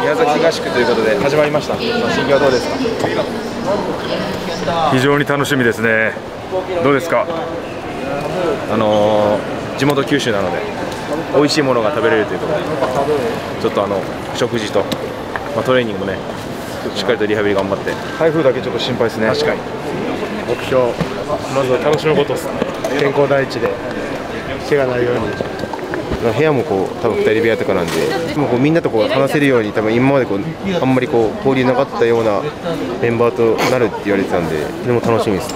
宮崎合宿ということで始まりました。心境はどうですか？非常に楽しみですね。どうですか？地元九州なので美味しいものが食べれるということで、ちょっと食事と、トレーニングもね、しっかりとリハビリ頑張って。台風だけちょっと心配ですね。確かに目標、まずは楽しむことですね。健康第一で怪我ないように。部屋もこう多分2人部屋とかなんで、もうこうみんなとこう話せるように、多分今までこうあんまりこう交流なかったようなメンバーとなるって言われてたんで、でも楽しみです。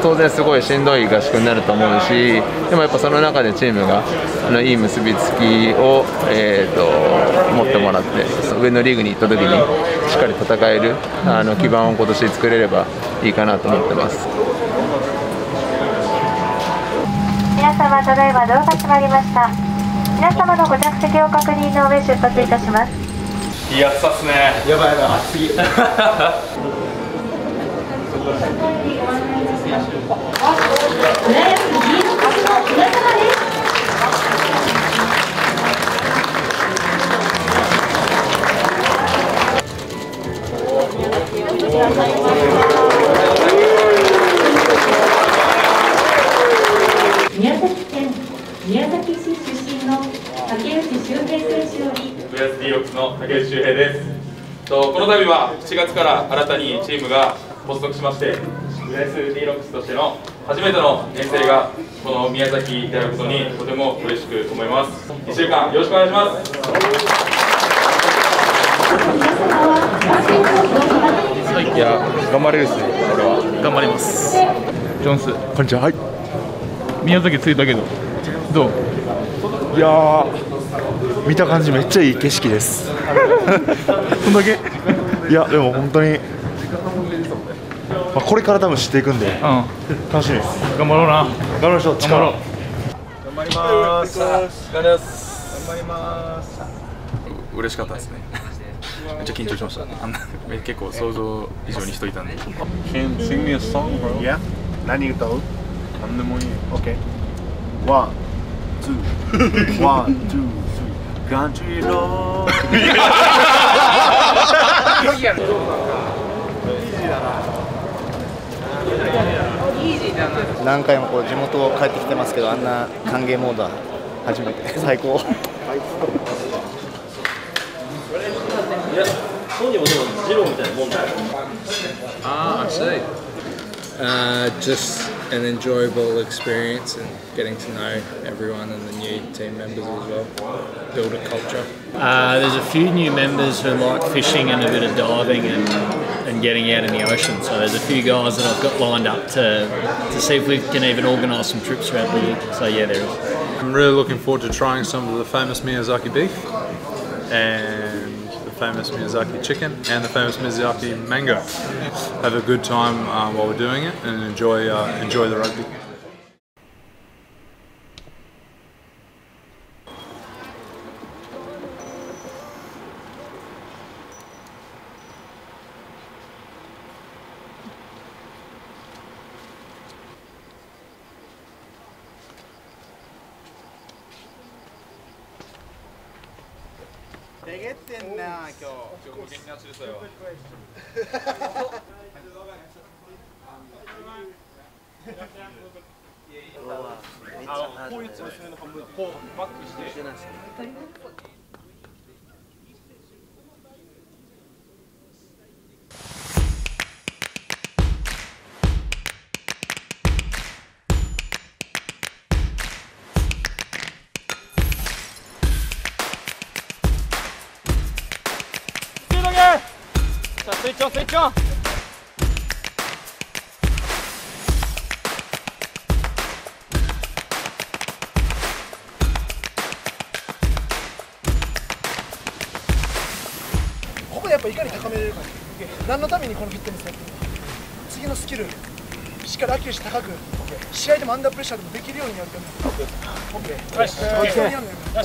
当然すごいしんどい合宿になると思うし、でもやっぱその中でチームがいい結びつきを、持ってもらって、上のリーグに行った時にしっかり戦える基盤を今年作れればいいかなと思ってます。皆様、ただいまドアが閉まりました。皆様のご着席を確認の上、出発いたします。いや、暑さっすね。やばいやばい、暑すぎ宮崎県宮崎市出身の竹内修平選手より、US D-Oxの竹内修平です。この度は7月から新たにチームが発足しまして、US D-Oxとしての初めての遠征がこの宮崎であることにとても嬉しく思います。1週間よろしくお願いします。いや、頑張れるですね。俺は頑張ります。ジョンス、こんにちは。はい、宮崎着いたけどどう？いやー、見た感じめっちゃいい景色です。こんだけ？いや、でも本当にこれから多分知っていくんで、楽しみです。頑張ろうな。頑張りましょう。力頑張ります。頑張ります。嬉しかったですね。めっちゃ緊張しましたね。結構想像以上に人いたんで。Can sing me a song, bro? Yeah? 何歌う？何でもいい。 OK。 One, two, one, two, three. ガンジロー。何回もこう地元帰ってきてますけど、あんな歓迎モードは初めて。最高。Actually, just an enjoyable experience and getting to know everyone and the new team members as well. Build a culture. There's a few new members who like fishing and a bit of diving and getting out in the ocean. So there's a few guys that I've got lined up to see if we can even organise some trips around the year. So yeah, there is. I'm really looking forward to trying some of the famous Miyazaki beef and the famous Miyazaki chicken and the famous Miyazaki mango. Have a good time while we're doing it and enjoy the rugby. Switch on!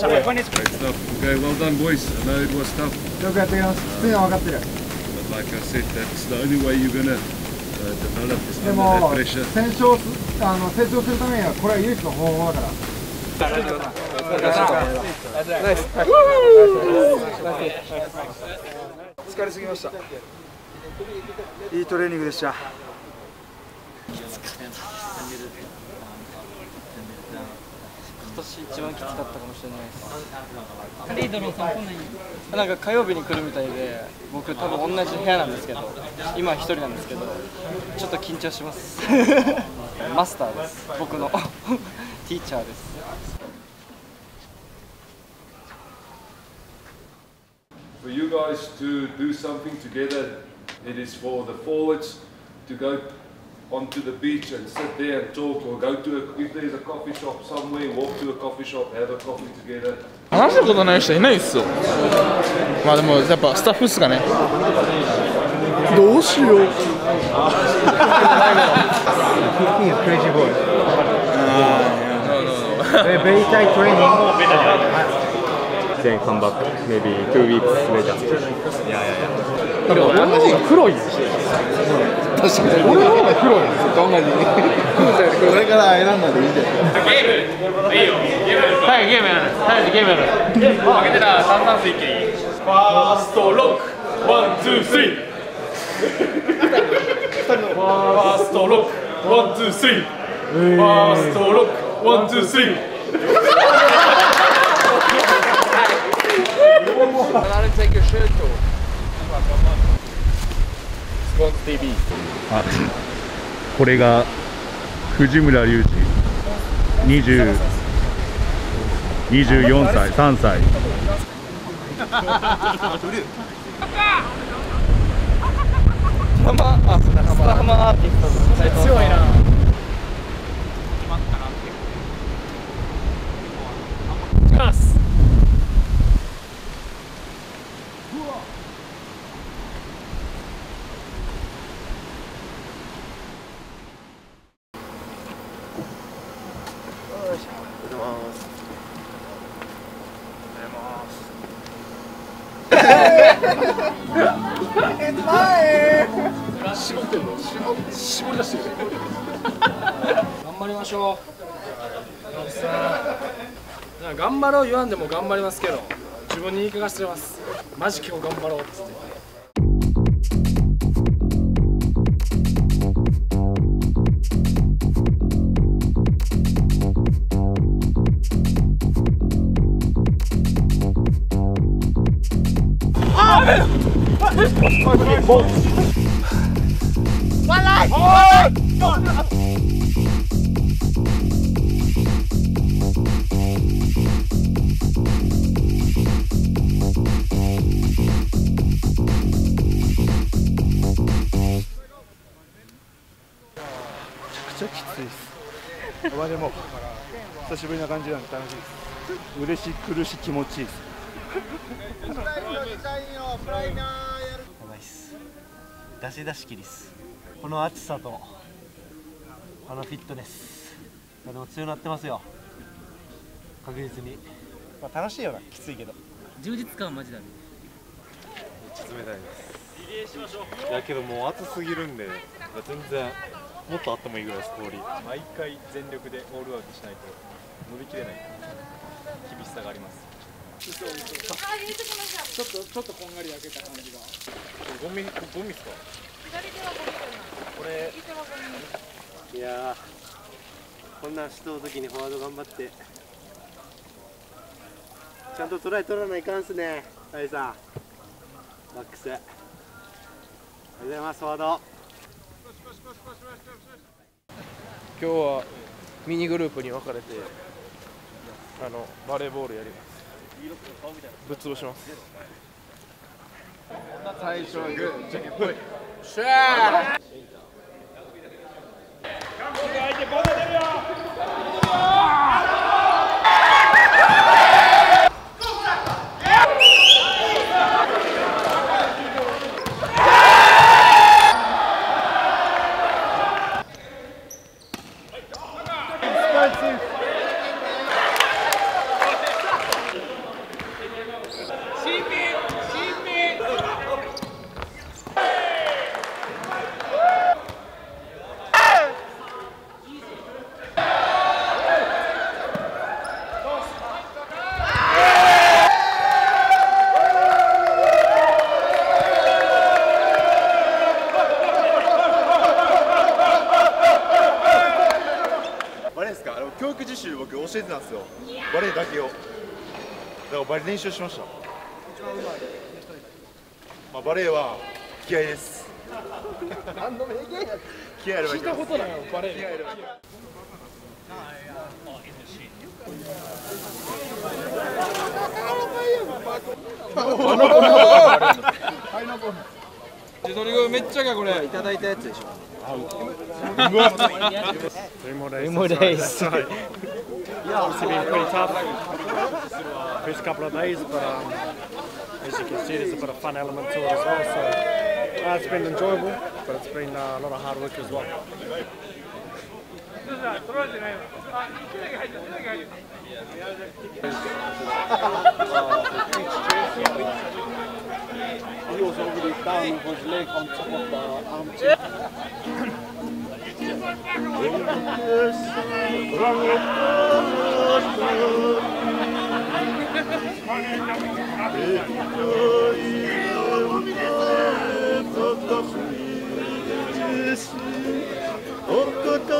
Okay, well done boys. I know it was tough. like I said, that's the only way you're gonna develop is under that pressure. 成長するためにはこれは唯一の方法だから。疲れすぎました。いいトレーニングでした。きつかったです。今年一番きつかったかもしれないです。リードローさん来ない？なんか火曜日に来るみたいで、僕多分同じ部屋なんですけど、今は一人なんですけど、ちょっと緊張します。マスターです。僕のティーチャーです。For you guys to do something together, it is for the forwards to go onto the beach and sit there and talk, or go to a, if there's a coffee shop somewhere, walk to a coffee shop, have a coffee together. 話したことない人いないっすよ。まあでもやっぱスタッフっすかね。どうしよう。He's a crazy boy. No. Very tight training. Then come back maybe 2 weeks later. Yeah. なんか俺の方が黒い。俺の方が黒いんですよ、考えてみて。これから選んだらいいじゃん。ゲームやる。負けたら炭酸水いけいい。ファーストロック、ワン、ツー、スリー。ファーストロック、ワン、ツー、スリー。ファーストロック、ワン、ツー、スリー。あ、これが藤村隆二24歳、3歳。強いな。頑張りましょう。さあ、頑張ろう言わんでも頑張りますけど、自分に言い聞かせてます。マジ今日頑張ろうっつって。でも久しぶりな感じなんで楽しいです。嬉しい、苦しい、気持ちいいです。やばいっす。出し切りっす。この暑さとこのフィットネス。でも強くなってますよ、確実に。まあ、楽しいよな、きついけど。充実感はマジだね。めっちゃ冷たいです。リレーしましょう。いやけどもう暑すぎるんで、全然もっとあってもいいぐらいです、氷。毎回全力でオールアウトしないと乗り切れない厳しさがあります。ちょっとこんがり焼けた感じが。ゴミですか？これ。いやー、こんな人の時にフォワード頑張ってちゃんとトライ取らないかんっすね。はいさん、バックスありがとうございます。フォワード今日はミニグループに分かれてバレーボールやります。ぶっ潰します。最初はグー、じゃけんぽい、シュー。育実習僕教えてたんですよ、バレエだけを。だからバレエ練習しました。まあ、バレエは気合いです。何の名言や気合いあればいい。聞いたことないよバレエ。気合いあればいい。自撮りがめっちゃかこれ。いただいたやつでしょ。He was already down with his leg on top of the armchair.